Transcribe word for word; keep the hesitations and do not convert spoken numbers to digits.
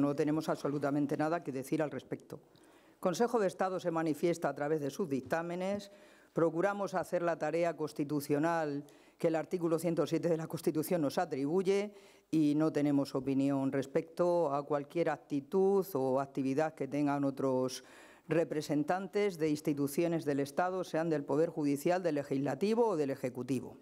No tenemos absolutamente nada que decir al respecto. El Consejo de Estado se manifiesta a través de sus dictámenes. Procuramos hacer la tarea constitucional que el artículo ciento siete de la Constitución nos atribuye y no tenemos opinión respecto a cualquier actitud o actividad que tengan otros representantes de instituciones del Estado, sean del Poder Judicial, del Legislativo o del Ejecutivo.